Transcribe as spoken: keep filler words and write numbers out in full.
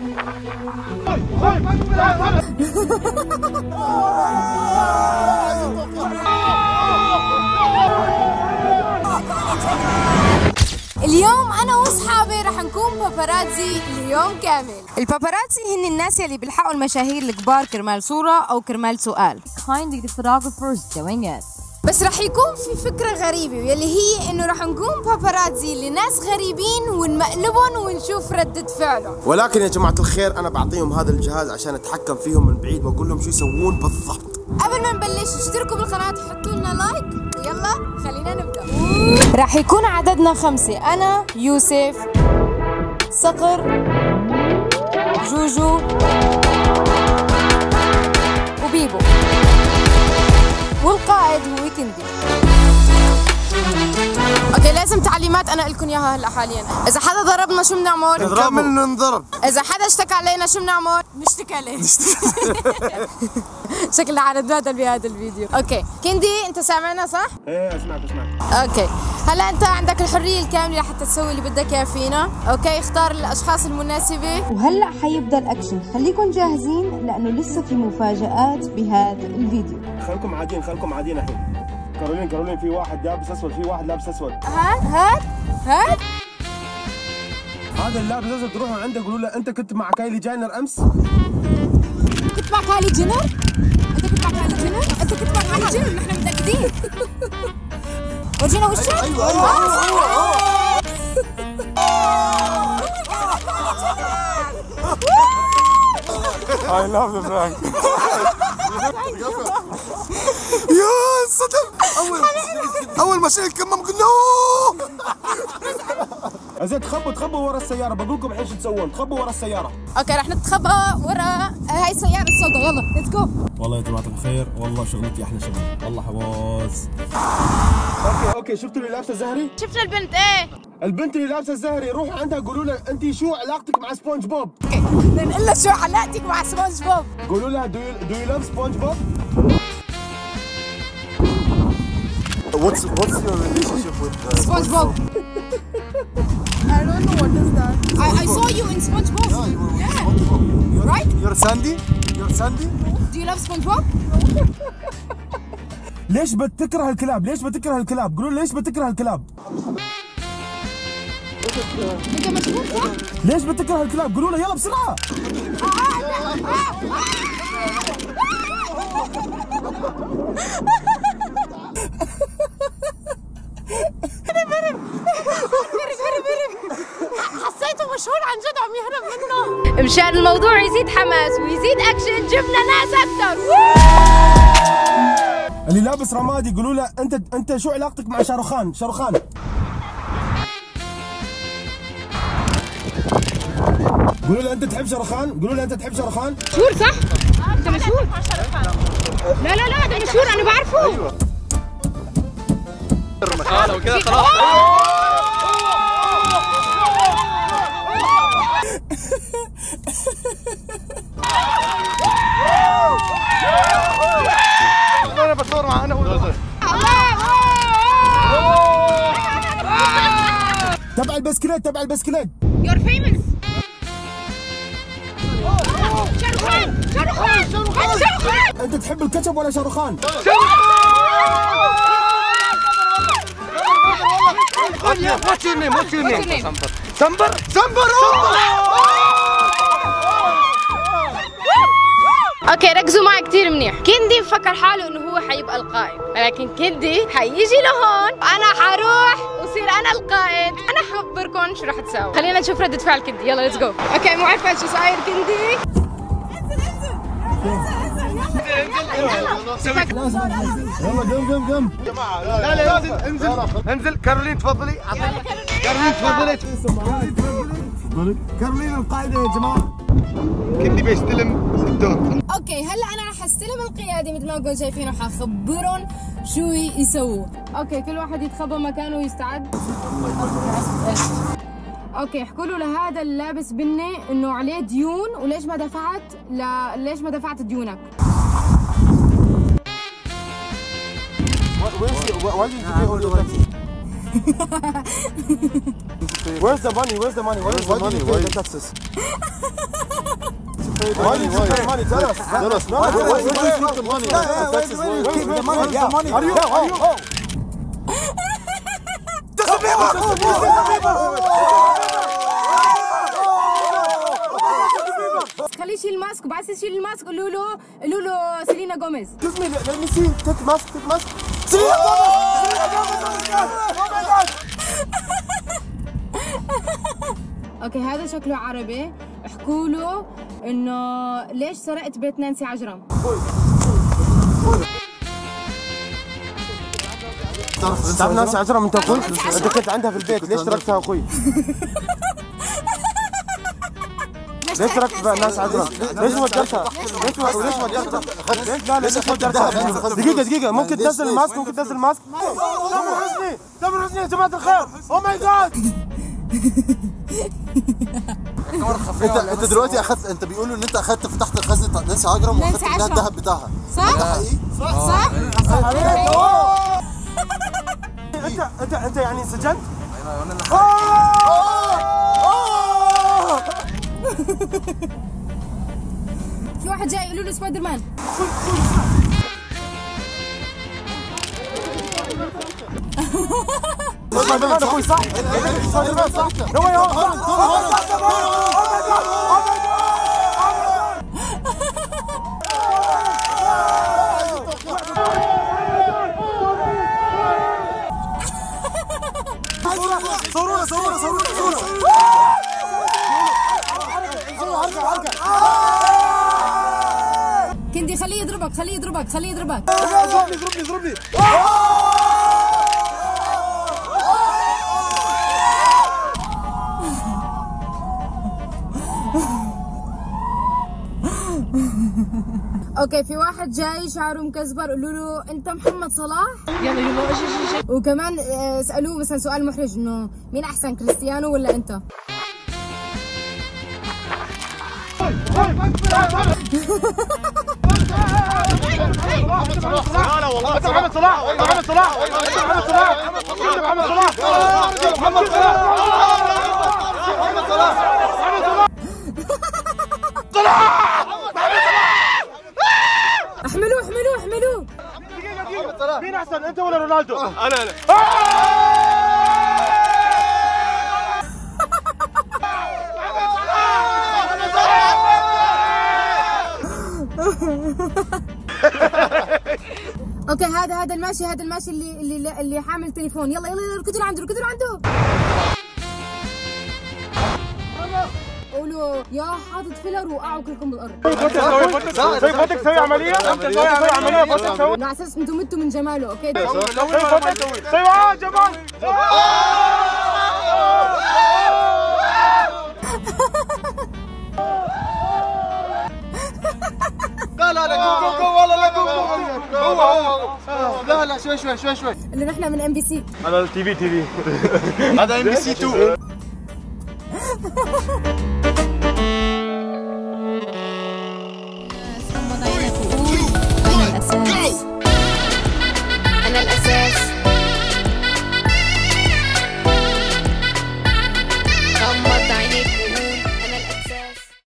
اليوم أنا وأصحابي رح نكون باباراتزي اليوم كامل. الباباراتزي هن الناس يلي بيلحقوا المشاهير الكبار كرمال صورة أو كرمال سؤال. Kindy the photographers doing it. بس رح يكون في فكرة غريبة واللي هي إنه رح نكون باباراتزي لناس غريبين ونمقلبهم ونشوف ردة فعلهم. ولكن يا جماعة الخير أنا بعطيهم هذا الجهاز عشان أتحكم فيهم من بعيد وأقول لهم شو يسوون بالضبط. قبل ما نبلش اشتركوا بالقناة وحطوا لنا لايك ويلا خلينا نبدأ. رح يكون عددنا خمسة، أنا يوسف صقر جوجو وبيبو والقائد هو كندي. اوكي لازم تعليمات انا لكم اياها هلا حاليا. اذا حدا ضربنا شو بنعمل؟ نضرب منه نضرب. اذا حدا اشتكى علينا شو بنعمل؟ نشتكي عليه. شكلها على تبادل بهذا الفيديو. اوكي كندي انت سامعنا صح؟ ايه اسمعك اسمعك. اوكي هلا انت عندك الحريه الكامله لحتى تسوي اللي بدك اياه فينا. اوكي اختار الاشخاص المناسبه وهلا حيبدا الاكشن. خليكم جاهزين لانه لسه في مفاجات بهذا الفيديو. خلكم عاديين خلكم عاديين الحين. كارولين كارولين في واحد لابس اسود في واحد لابس اسود. هات هات هات هذا اللابس اسود تروحوا عنده قولوا له انت كنت مع كايلي جينر امس؟ كنت مع كايلي جينر؟ انت كنت مع كايلي جينر؟ انت كنت مع كايلي جينر نحن متاكدين. ورجينا وشك؟ ايوه ايوه ايوه I love the prank. يا صدم اول اول ما شايف كمام قلنا اوه تخبوا تخبوا ورا السياره بقول لكم ايش تسوون تخبوا ورا السياره. اوكي رح نتخبى ورا هاي السياره السوداء يلا ليتس جو. والله يا جماعه الخير والله شغلتي احلى شغل والله حواس. اوكي اوكي شفتوا اللي لابسه زهري؟ شفنا البنت ايه البنت اللي لابسه الزهري روحوا عندها قولوا لها انت شو علاقتك مع سبونج بوب؟ نقول لها شو علاقتك مع سبونج بوب؟ قولوا لها دو يو لاف سبونج بوب؟ What's what's your relationship with uh, SpongeBob? I don't know what is that. I, I saw you in SpongeBob. Yeah, you were with yeah. SpongeBob. You're, right? You're Sandy. You're Sandy. Do you love SpongeBob? ليش بتكره الكلاب؟ ليش بتكره الكلاب؟ قولوا ليش بتكره الكلاب؟ انت مشغول صح؟ ليش بتكره الكلاب؟ قولوا له يلا بسرعة. انا برم برم برم حسيته مشهور عن جد عم يهرب منه. مشان الموضوع يزيد حماس ويزيد اكشن جبنا ناس اكثر. اللي لابس رمادي قولوا له انت انت شو علاقتك مع شاه رخ خان؟ شاه رخ خان قولوا له انت تحب شاه رخ خان؟ قولوا له انت تحب شاه رخ خان؟ مشهور صح؟ انت مشهور؟ لا لا لا ده مشهور انا بعرفه. اه لو كده خلاص انا بصور مع انا والله تبع البسكليت تبع البسكليت. يور فيمس شاه رخ خان شاه رخ خان شاه رخ خان. انت تحب الكاتشب ولا شاه رخ خان؟ What's your name? What's your name? Sambar. Sambar? Sambar! اوكي ركزوا معي كثير منيح. كندي مفكر حاله انه هو حيبقى القائد، ولكن كندي حيجي لهون، انا حروح وصير انا القائد، انا حخبركم شو رح تساوي. خلينا نشوف ردة فعل كندي، يلا ليتس جو. اوكي مو عارفة شو صاير كندي. انزل انزل انزل يلا قم قم قم يا جماعه. لا لا انزل انزل انزل كارولين تفضلي اعطيني كارولين تفضلي تفضلي كارولين القائده يا جماعه. كندي بيستلم الدور. اوكي هلا انا رح استلم القياده مثل ما انتم شايفين وحخبرهم شو يسووا. اوكي كل واحد يتخبى مكانه ويستعد. اوكي احكوا له لهذا اللابس بني انه عليه ديون وليش ما دفعت ليش ما دفعت ديونك. Where's the, why did you pay all the taxes? Where's the money? Where's the money? Where's the money? Why did you pay the taxes? money, money, money. Tell us. Tell us. No, where do you keep the money? Where do you keep the money? Are you? Are you? That's a paper. That's a paper. خليه يشيل الماسك وبعد يشيل الماسك قولوا له قولوا له سيلينا جوميز. Excuse me, let me see. Take mask, take mask. سيلينا جوميز. سيلينا جوميز. Oh my God. اوكي هذا شكله عربي، احكوا له انه ليش سرقت بيت نانسي عجرم؟ تعرف نانسي عجرم انت اخوي؟ انت كنت عندها في البيت، ليش تركتها اخوي؟ ليش تركت نانسي عجرم؟ ليش ودرتها؟ ليش ليش ودرتها؟ لا ليش ودرتها؟ دقيقة دقيقة ممكن تنزل الماسك ممكن تنزل الماسك؟ تامر حسني تامر حسني يا جماعة الخير، أو ماي جاد انت انت دلوقتي اخذت انت بيقولوا ان انت اخذت فتحت الخزنه نانسي عجرم واخدت منها الذهب بتاعها صح؟ ده حقيقي؟ صح؟ صح عليك انت انت انت يعني انسجنت؟ ايوه انا اللي في واحد جاي يقولوا له سبايدر مان صح صح صح صح صح صح صورة صورة صورة كندي خليه يضربك خليه يضربك خليه يضربك اضربني اضربني اضربني اوكي في واحد جاي شعره مكزبر قولوا له انت محمد صلاح يلا يلا شي شي شي وكمان اسالوه مثلا سؤال محرج انه مين احسن كريستيانو ولا انت؟ لا لا والله انت محمد صلاح انت محمد صلاح انت محمد صلاح انت محمد صلاح انت محمد صلاح صلاح احملوه احملوه احملوه دقيقة دقيقة مين أحسن أنت ولا رونالدو؟ أنا أنا أوكي هذا هذا الماشي هذا الماشي اللي اللي اللي حامل تليفون يلا يلا اركضوا لعنده اركضوا لعنده قولوا يا حاطط فيلر وقعوا كلكم بالارض. زي فاتك سوي عمليه زي فاتك عمليه فاتك سوي على اساس انتم متوا من جماله اوكي زي فاتك سوي اه جمال لا لا لا جو جو والله لا جو جو لا لا شوي شوي شوي شوي اللي نحن من ام بي سي هذا تي في تي في هذا ام بي سي اثنين